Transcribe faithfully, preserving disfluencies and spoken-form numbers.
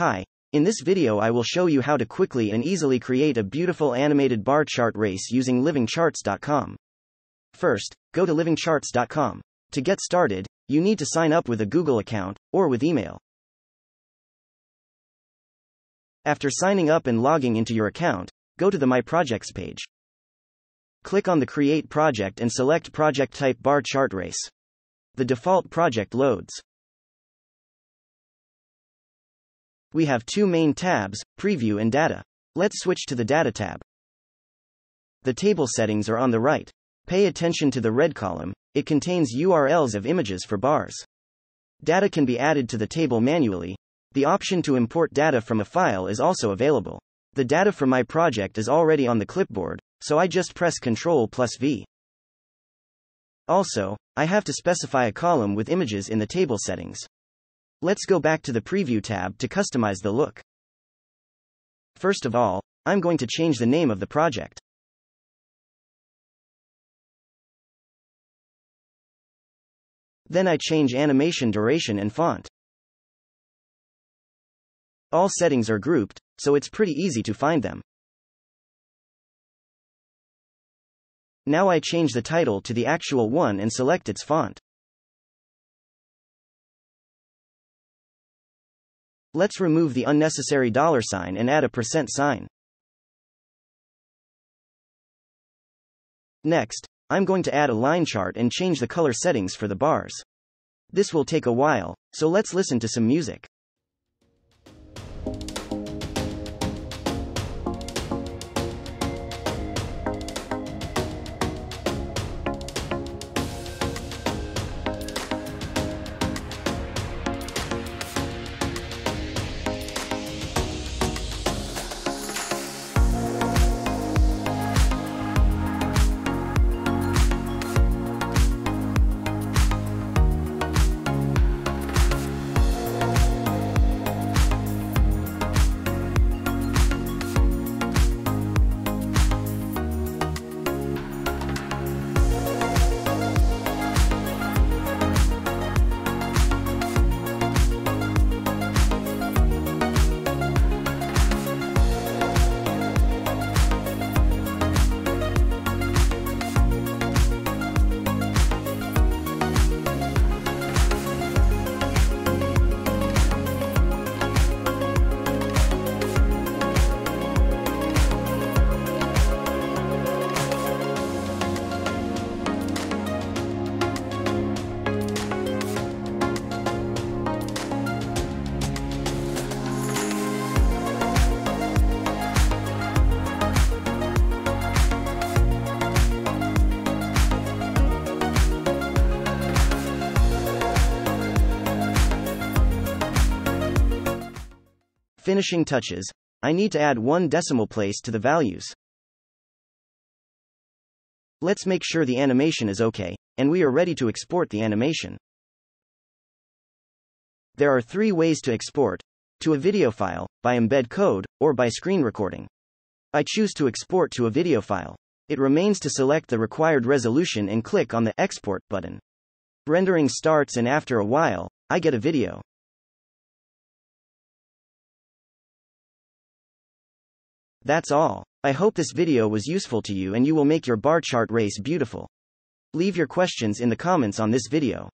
Hi, in this video I will show you how to quickly and easily create a beautiful animated bar chart race using living charts dot com. First, go to living charts dot com. To get started, you need to sign up with a Google account, or with email. After signing up and logging into your account, go to the My Projects page. Click on the Create Project and select Project Type Bar Chart Race. The default project loads. We have two main tabs, Preview and Data. Let's switch to the Data tab. The table settings are on the right. Pay attention to the red column, it contains U R Ls of images for bars. Data can be added to the table manually. The option to import data from a file is also available. The data from my project is already on the clipboard, so I just press control plus V. Also, I have to specify a column with images in the table settings. Let's go back to the Preview tab to customize the look. First of all, I'm going to change the name of the project. Then I change animation duration and font. All settings are grouped, so it's pretty easy to find them. Now I change the title to the actual one and select its font. Let's remove the unnecessary dollar sign and add a percent sign. Next, I'm going to add a line chart and change the color settings for the bars. This will take a while, so let's listen to some music. Finishing touches. I need to add one decimal place to the values. Let's make sure the animation is okay, and we are ready to export the animation. There are three ways to export: to a video file, by embed code, or by screen recording. I choose to export to a video file. It remains to select the required resolution and click on the Export button. Rendering starts, and after a while, I get a video. That's all. I hope this video was useful to you and you will make your bar chart race beautiful. Leave your questions in the comments on this video.